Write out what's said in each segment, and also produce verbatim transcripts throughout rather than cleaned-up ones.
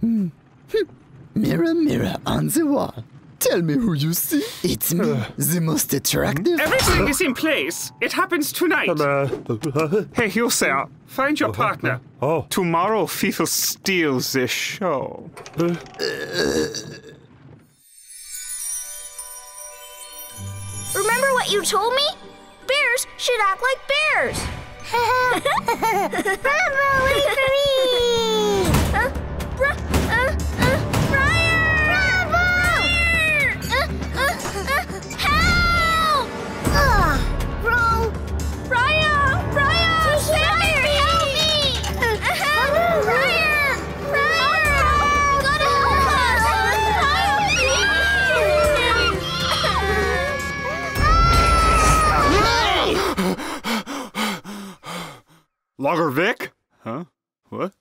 Hmm. Mirror, mirror on the wall. Tell me who you see. It's me, uh, the most attractive. Everything is in place. It happens tonight. Uh, uh, hey, you sir. Find your uh, partner. Uh, oh. Tomorrow, FIFA steals this show. Uh, Remember what you told me? Bears should act like bears. Bravo, wait for me! Uh, br uh, uh, Briar! Bravo! Briar! Uh, uh, uh, help! Ugh, wrong. Briar! Briar! Briar, help me! Help! Briar! Briar! You gotta help us! Briar, please! Logger Vick? Huh? What?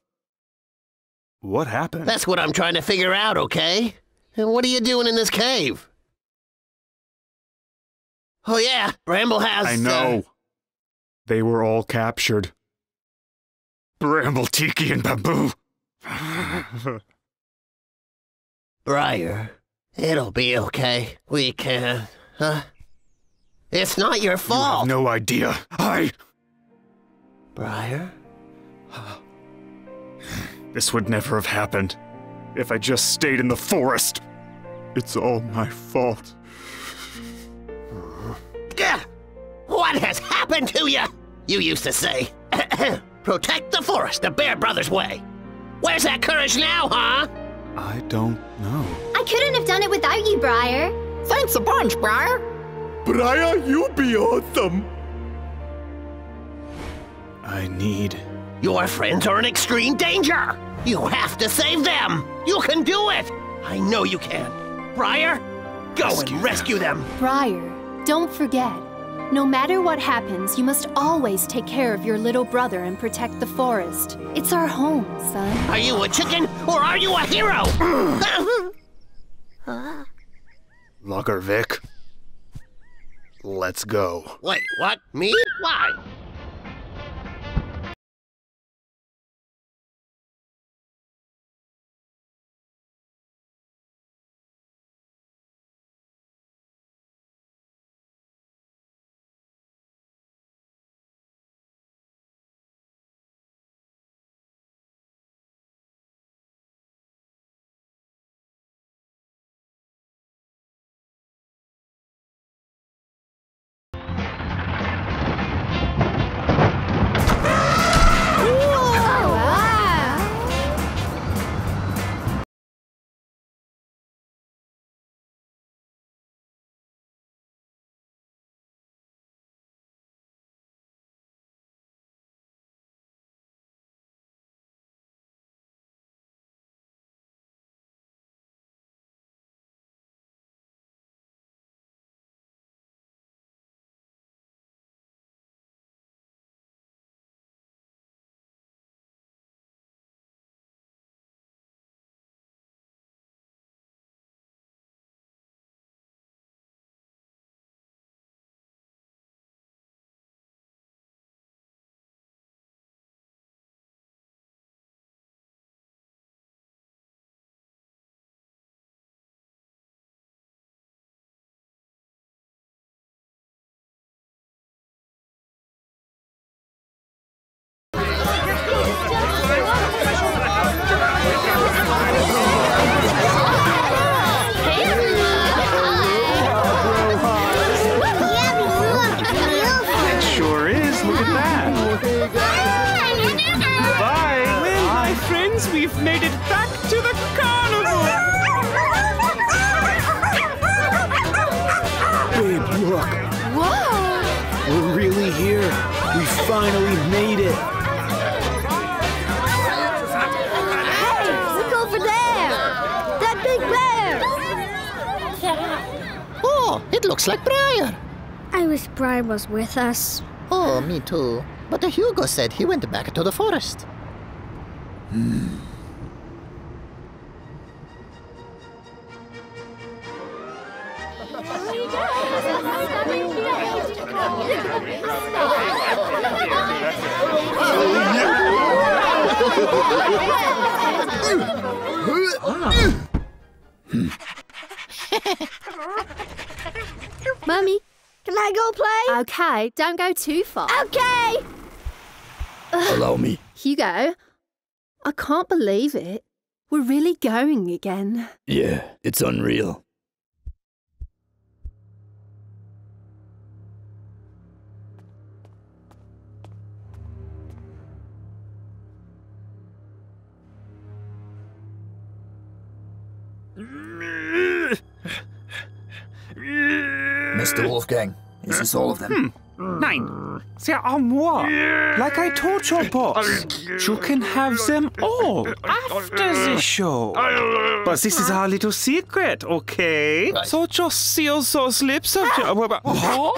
What happened? That's what I'm trying to figure out, okay? And what are you doing in this cave? Oh, yeah, Bramble has... I know. Uh... They were all captured. Bramble, Tiki, and Babu. Briar, it'll be okay. We can... Huh? It's not your fault. You have no idea. I... Briar? This would never have happened if I just stayed in the forest. It's all my fault. What has happened to you? You used to say, protect the forest the Bear Brothers way. Where's that courage now, huh? I don't know. I couldn't have done it without you, Briar. Thanks a bunch, Briar. Briar, you be awesome. I need... Your friends are in extreme danger! You have to save them! You can do it! I know you can. Briar, go rescue and rescue them. them. Briar, don't forget. No matter what happens, you must always take care of your little brother and protect the forest. It's our home, son. Are you a chicken or are you a hero? Huh? Logger Vick, let's go. Wait, what? Me? Why? We've made it back to the carnival! Babe, look! Whoa! We're really here! We finally made it! Hey, look over there! That big bear! Oh, it looks like Briar! I wish Briar was with us. Oh, me too. But Hugo said he went back to the forest. Hmm... Mummy, can I go play? Okay, don't go too far. Okay! Allow me. Hugo, I can't believe it. We're really going again. Yeah, it's unreal. Mister Wolfgang, is this all of them? Hmm. Nein, there are more. Like I told your boss, you can have them all after the show. But this is our little secret, okay? Right. So just seal those lips of your... Huh?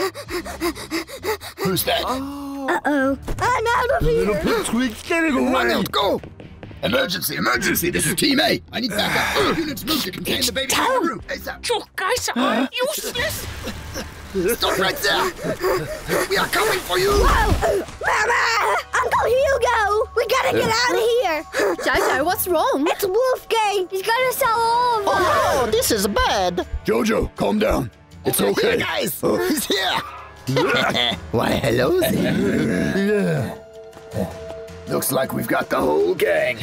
Who's that? Uh-oh. I'm out of here. Little pig, get it away. Go. Emergency! Emergency! This is Team A! I need backup! Uh, Units move to contain the baby in the room! ASAP! You guys are useless! Stop right there! We are coming for you! Whoa! Mama! Uncle Hugo! We gotta get out of here! Jojo, what's wrong? It's Wolfgang! He's gonna sell all of us! Oh no! This is bad! Jojo, calm down! It's okay! Here, guys! Oh. He's here! Why, hello there! Yeah. Looks like we've got the whole gang.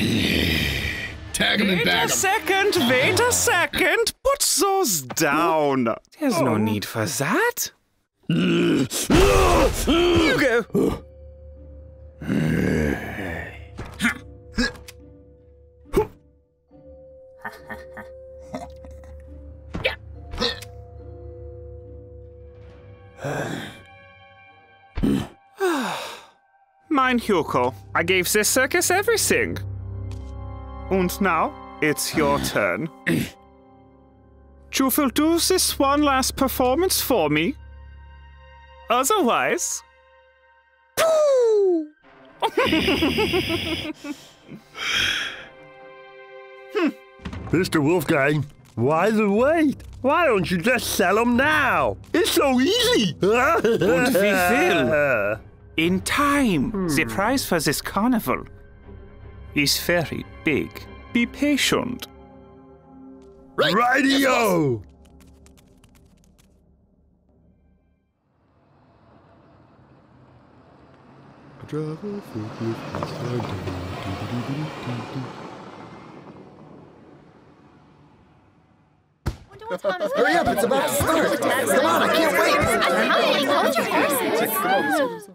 Tag him and bag him. Wait a second, wait a second. Put those down. There's oh. no need for that. Hugo. Mein Hugo, I gave this circus everything. And now it's your turn. You will do this one last performance for me. Otherwise... Mister Wolfgang, why the wait? Why don't you just sell them now? It's so easy. And we will. In time, hmm. the prize for this carnival is very big. Be patient. Right. Radio! Hurry up, it's about to start. Come on, I can't wait. I'm coming. Hold your horses.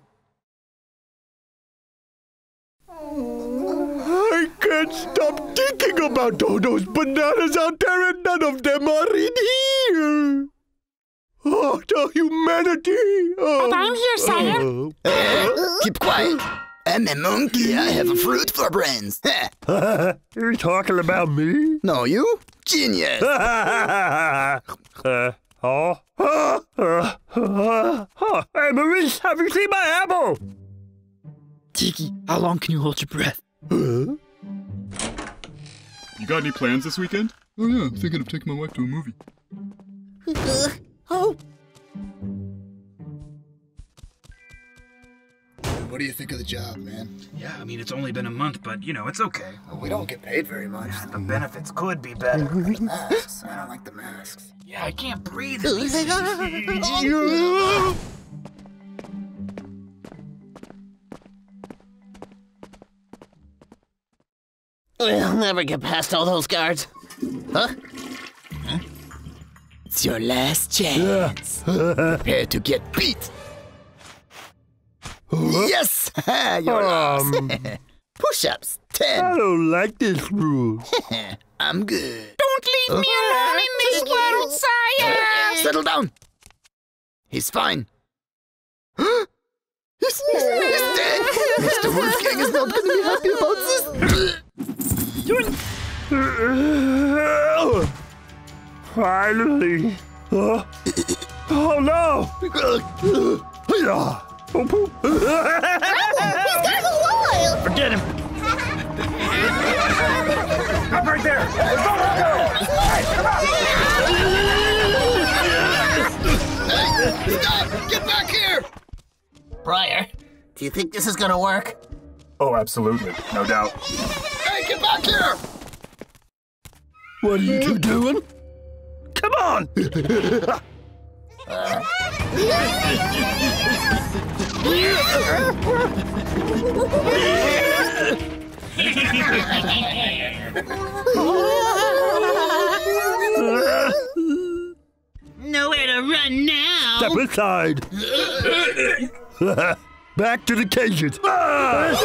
I can't stop thinking about all those bananas out there and none of them are in here. Oh, the humanity. Oh. But I'm here, sire. Uh, keep quiet. I'm a monkey. I have a fruit for brains. You're talking about me? No, you? Genius. uh. Oh. Uh, uh, uh, uh. Hey, Maurice, have you seen my apple? Tiki, how long can you hold your breath? Uh, you got any plans this weekend? Oh yeah, I'm thinking of taking my wife to a movie. Uh, oh. What do you think of the job, man? Yeah, I mean, it's only been a month, but you know, it's okay. Well, we don't get paid very much. Yeah, the benefits could be better. The masks, I don't like the masks. Yeah, I can't breathe. We'll never get past all those guards. Huh? huh? It's your last chance. Prepare to get beat. Yes! You're um, lost. Push-ups, ten. I don't like this rule. I'm good. Don't leave me alone in this world, sire! Settle down. He's fine. Huh? He's, he's, he's dead! Mister Wolfgang is not going to be happy about this. Finally! Oh, oh no! Oh, he's Forget him! Up right there! Hey, stop! Get back here! Briar, do you think this is gonna work? Oh, absolutely. No doubt. Hey, get back here! What are you two doing? Come on! Nowhere to run now! Step aside! Back to the cages! Uh,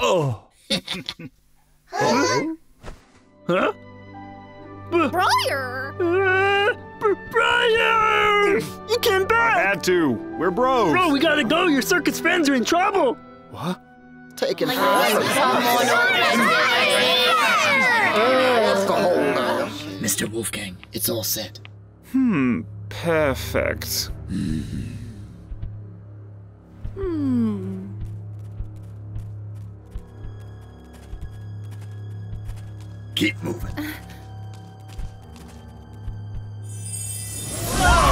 oh. Huh? Huh? Briar! Uh, Briar! You came back! I had to. We're bros. Bro, we gotta go. Your circus friends are in trouble. What? Taking like, forever. That's the whole lot. Mister Wolfgang, it's all set. Hmm. Perfect. Mm. Hmm. Keep moving. Uh.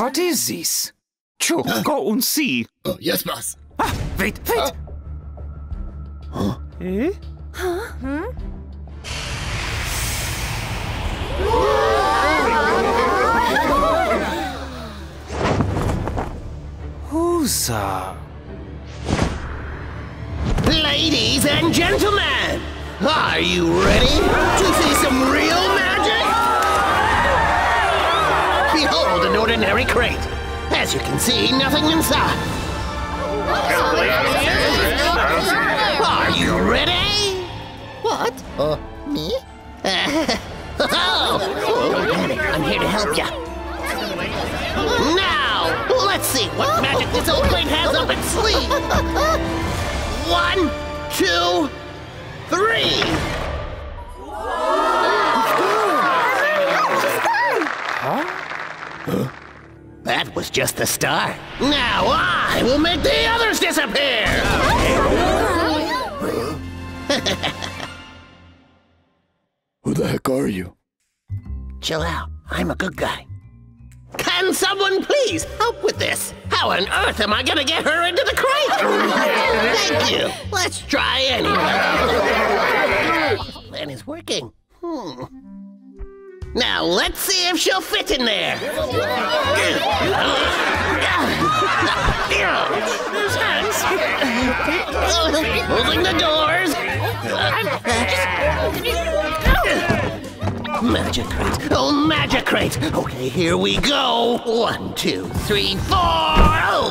What is this? Chuck, huh? Go and see. Oh, yes, boss. Ah, wait, wait. Uh, huh? Eh? Huh? Huh? Who's that? Ladies and gentlemen, are you ready to see some real magic? Behold an ordinary crate. As you can see, nothing inside. Are you ready? What? Uh, me? Oh, I'm here to help you. Now, let's see what magic this old plane has up its sleeve. One, two, three. Huh? Huh? That was just the start. Now I will make the others disappear! Who the heck are you? Chill out. I'm a good guy. Can someone please help with this? How on earth am I gonna get her into the crate? Thank you. Let's try anyway. This plan is working. Hmm. Now, let's see if she'll fit in there. Holding the doors. Magic crate. Oh, magic crate. Okay, here we go. One, two, three, four. Oh.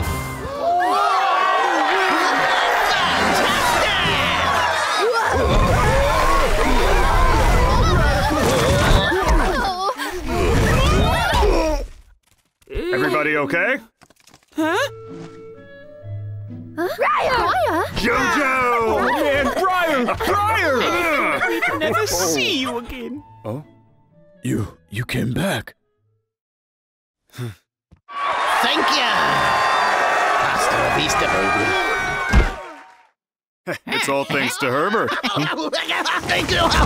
Fantastic! Everybody okay? Huh? Huh? Briar! Briar! Jojo! Oh, man, Briar! Briar! We can never see you again. Oh? You... you came back. Thank ya! Hasta la vista, baby. It's all thanks to Herbert. Thank you! Uh,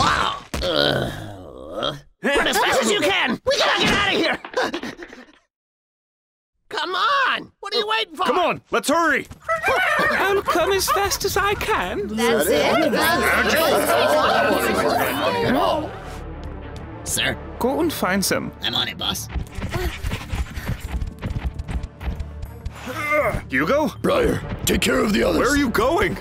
run as fast as you can! We gotta get out of here! Come on! What are you waiting for? Come on! Let's hurry! I'll come as fast as I can. That's, That's it? That's it. Sir? Go and find some. I'm on it, boss. Hugo? Briar, take care of the others. Where are you going?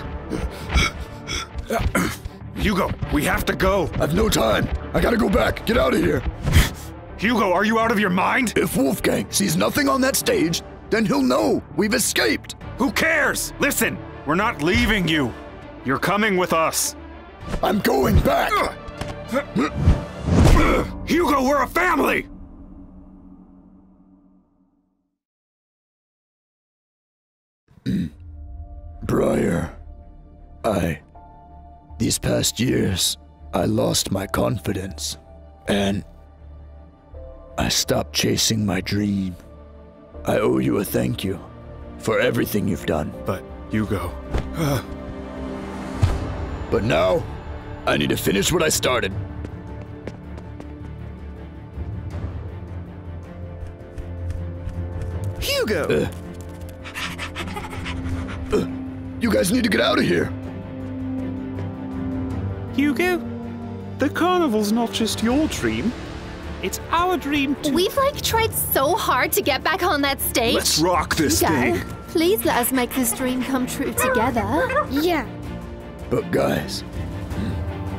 Hugo, we have to go. I've no time. I gotta go back. Get out of here. Hugo, are you out of your mind? If Wolfgang sees nothing on that stage, then he'll know we've escaped. Who cares? Listen, we're not leaving you. You're coming with us. I'm going back. Hugo, we're a family. Briar, I... These past years, I lost my confidence and... I stopped chasing my dream. I owe you a thank you. for everything you've done. But, Hugo... Uh... But now, I need to finish what I started. Hugo! Uh. Uh. You guys need to get out of here. Hugo, the carnival's not just your dream. It's our dream too. We've like tried so hard to get back on that stage. Let's rock this Hugo, thing. Please let us make this dream come true together. Yeah. But guys,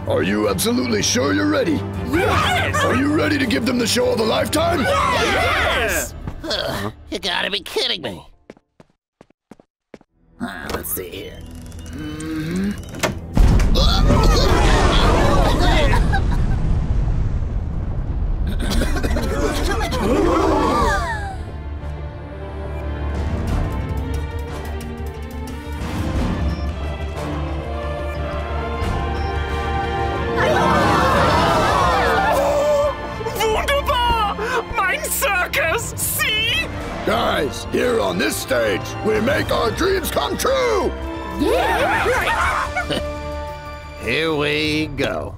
are you absolutely sure you're ready? Yes! Are you ready to give them the show of a lifetime? Yes! Yes! Uh, you gotta be kidding me. Uh, let's see here. Mm-hmm. Wunderbar! Mein circus, see? Guys, here on this stage, we make our dreams come true! Yeah! Right! Here we go.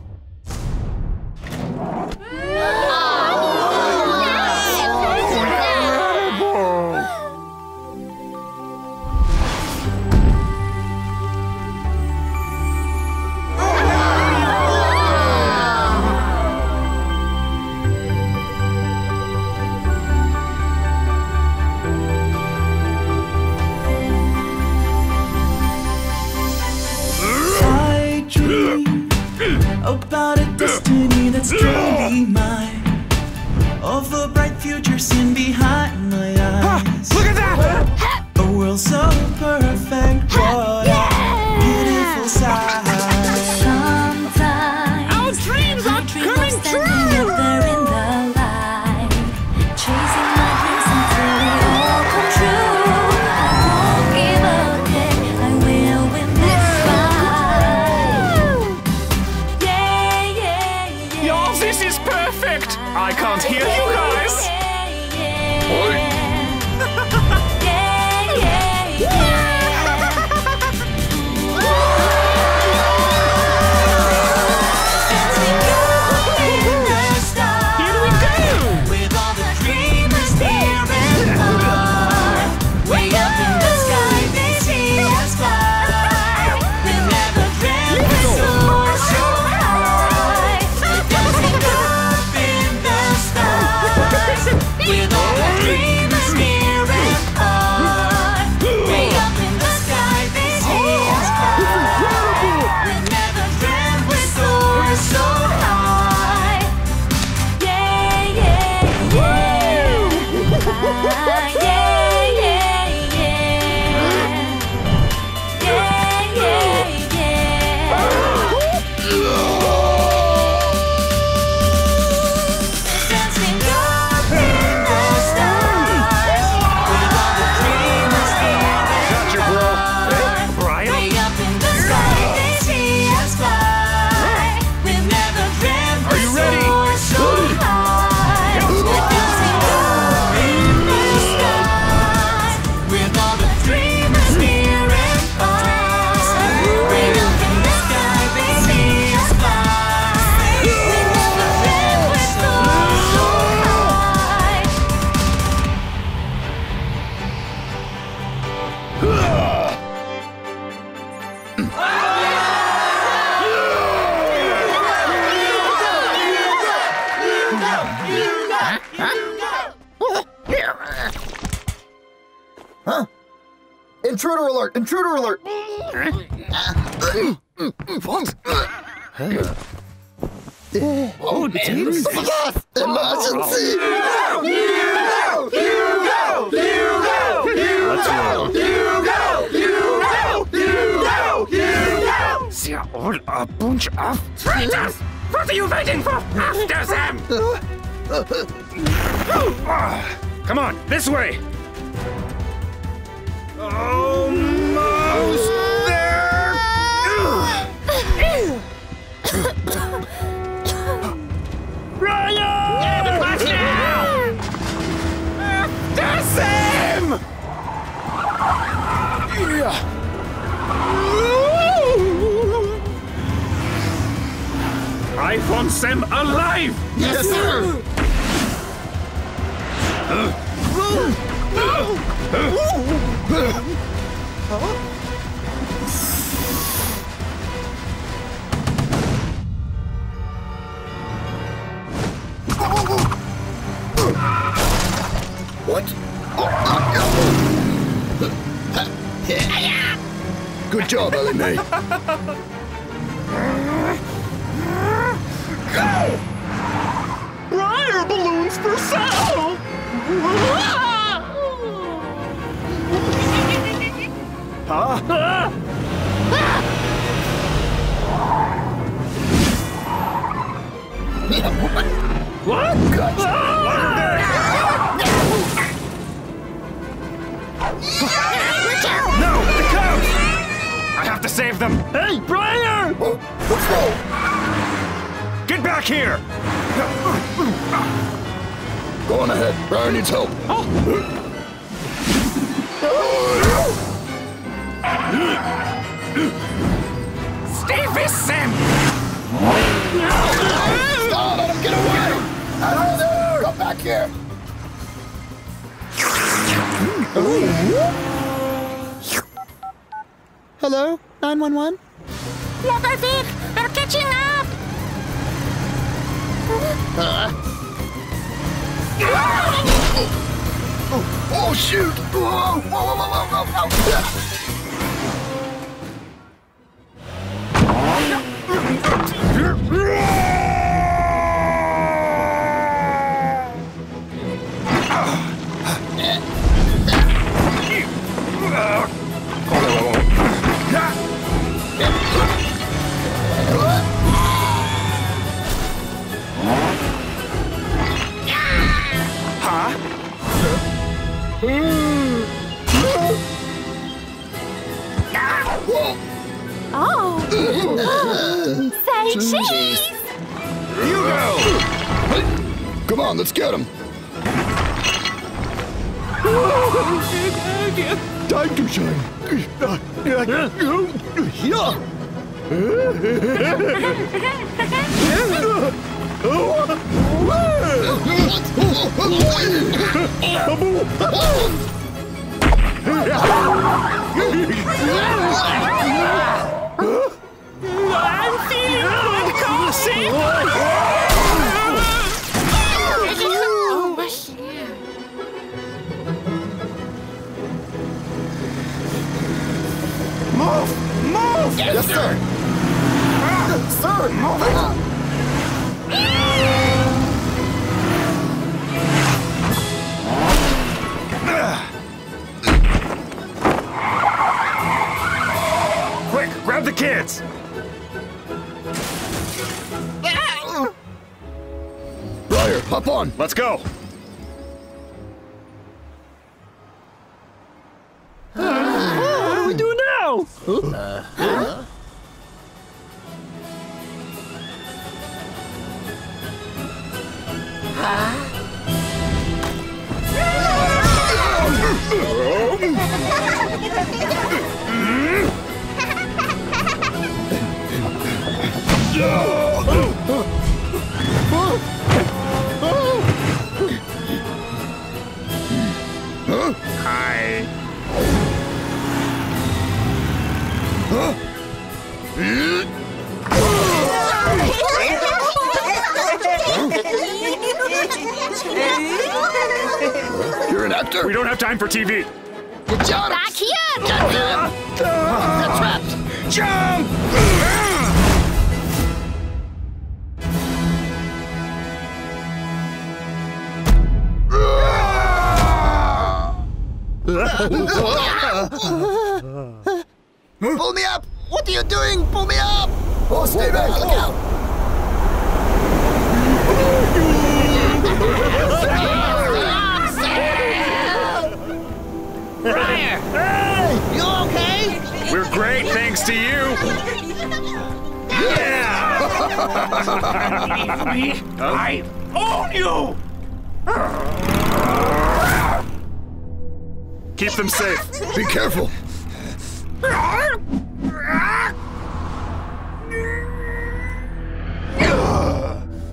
About a destiny that's truly mine, of a bright future seen behind my eyes. Ha, look at that! A world so perfect, what yeah. beautiful sight. Sometimes our dreams are coming true. Out there in the light, chasing my dreams until they all come true. I won't give up yet. I will win this fight. Yeah, yeah, yeah. Yo, this is perfect. I can't hear you guys. Oi. Yeah, yeah, yeah. Here we go. With all the dreamers near and far, way up in the sky they see us fly. We never dreamt so, so high. We're dancing up in the stars. With all the dreamers near and far, way up in the sky they see us fly. We never dreamt we'd soar so high. Yeah, yeah, yeah. Ah, yeah, yeah, yeah. Yeah, yeah, yeah. Dancing up in the stars. With all the dreamers near and far, way up in the sky they see us fly. We've never dreamt Are you ready? before so high. We're dancing up in the stars. With all the dreamers near and far, way up in the sky they see us fly. We've never dreamt we'd soar so high. Huh? Intruder alert! Intruder alert! Oh, potatoes! Yes! Emergency! Hugo! Hugo! Hugo! Hugo! Hugo! Hugo! Hugo! Hugo! They're all a bunch of traitors! What are you waiting for? After them! Ah, come on, this way! Almost there! Ryan! Get back now! After them! I want them alive! Yes, sir! What? Good job, Ellie. Briar balloons for sale! Huh? Ah! What? Gotcha. Ah! No, the cows! I have to save them! Hey, Briar! Oh, what's wrong? Get back here! Go on ahead. Brian needs help. Oh. Steve is Sam! No. Stop! Let him get away! Out of there! Come back here! Hello? nine one one? Logger Vick! They're catching up! Uh. Oh, oh, shoot! Whoa, whoa, whoa, whoa, whoa, whoa. Oh! Say cheese! Hugo! Come on, let's get him! Time to shine! Huh? I'm feeling good, Kelsey! Oh, was Move! Move! Yes, sir! Yes, sir, move it up! Grab the kids! Briar, hop on! Let's go! Uh, what do we do now? Uh, huh? Huh? Hi. You're an actor? We don't have time for T V. Good job. Back here. Get them. Get trapped. Jump. Pull me up! What are you doing? Pull me up! Oh, stay back! Look out! Briar! Hey! You okay? We're great, thanks to you! Yeah! me, I own you! Keep them safe. Be careful.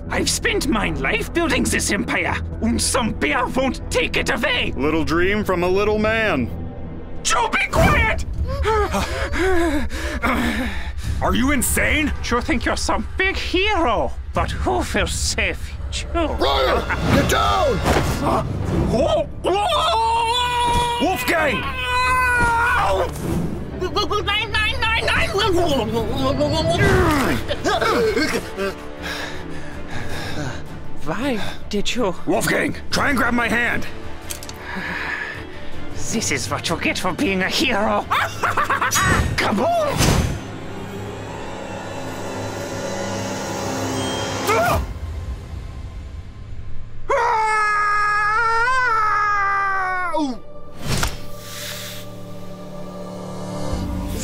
I've spent my life building this empire, and some bear won't take it away. Little dream from a little man. Joe, be quiet! Are you insane? You think you're some big hero, but who feels safe? Joe. Ryder, get down! Uh, whoa, whoa! Wolfgang! Nine, nine, nine, nine. Why did you? Wolfgang, try and grab my hand. This is what you get for being a hero. Kaboom!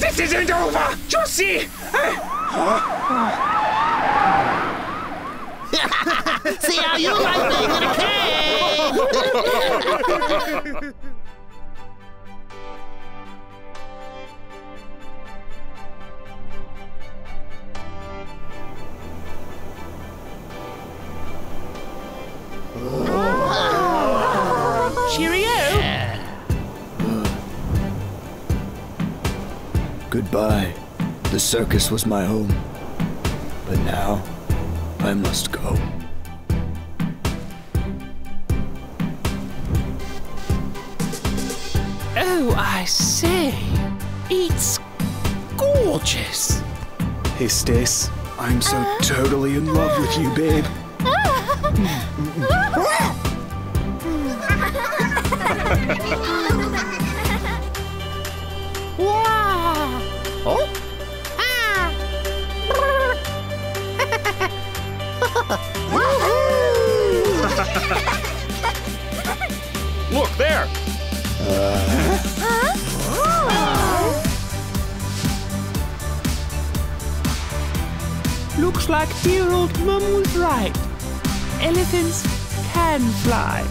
This isn't over! You see? See how you like being in a cave! Oh. Cheerio! Goodbye. The circus was my home. But now, I must go. Oh, I say, it's gorgeous. Hey, Stace, I'm so uh, totally in love with you, babe. Wow! Oh? Ah! Woohoo! Look there! Uh. Huh? Oh. Looks like dear old Mum was right. Elephants can fly.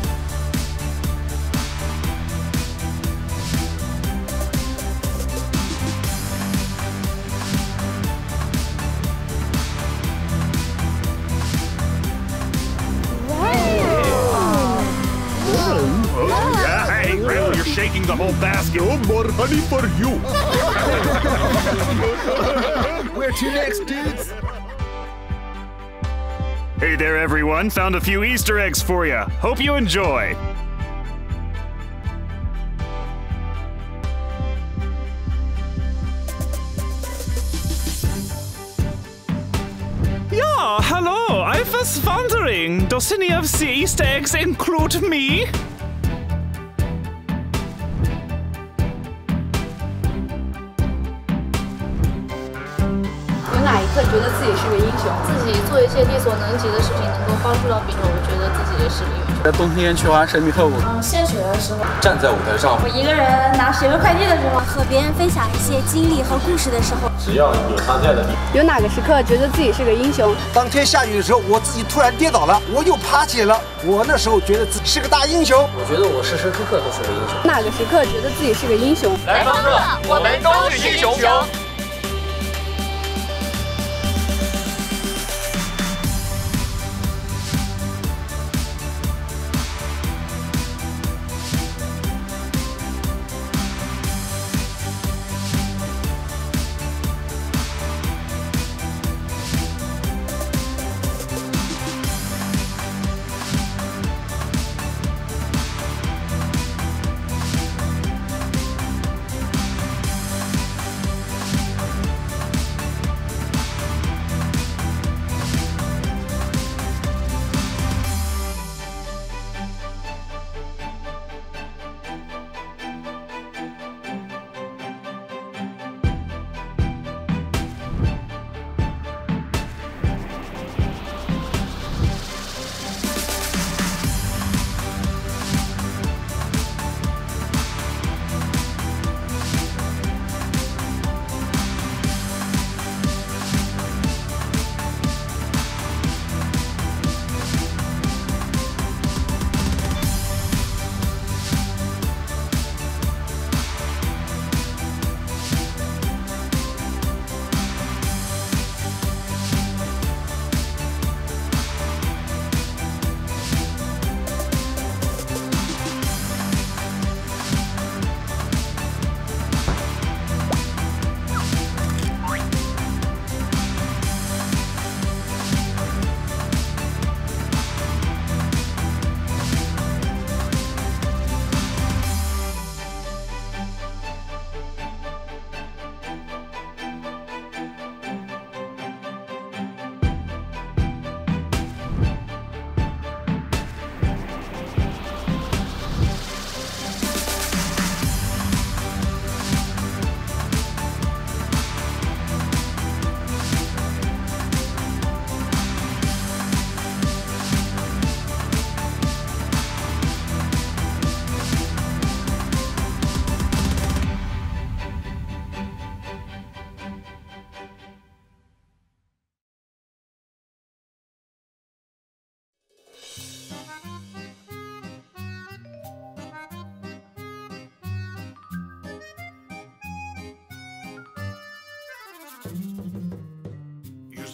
Shaking the whole basket. Oh, more honey for you. Where to next, dudes? Hey there, everyone. Found a few Easter eggs for you. Hope you enjoy. Yeah, hello. I was wondering, does any of the Easter eggs include me?在冬天去玩神秘特务，嗯，献血的时候，站在舞台上，我一个人拿雪糕快递的时候，和别人分享一些经历和故事的时候，只要有他在的地方，有哪个时刻觉得自己是个英雄？当天下雨的时候，我自己突然跌倒了，我又爬起了，我那时候觉得自己是个大英雄。我觉得我时时刻刻都是个英雄。哪个时刻觉得自己是个英雄？来帮热，我们都是英雄。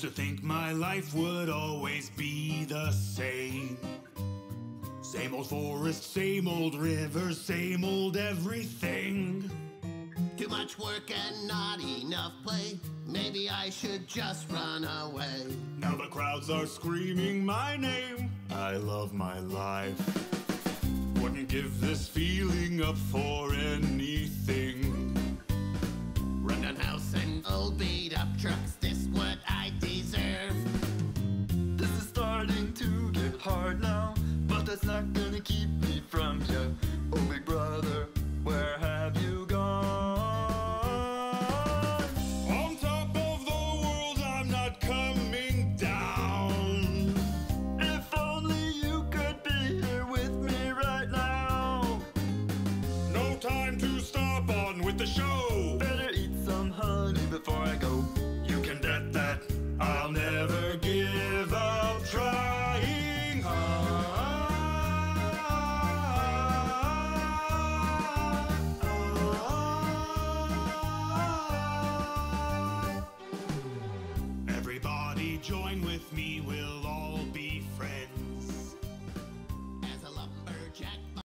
used to think my life would always be the same. Same old forest, same old rivers, same old everything. Too much work and not enough play. Maybe I should just run away. Now the crowds are screaming my name. I love my life. Wouldn't give this feeling up for anything.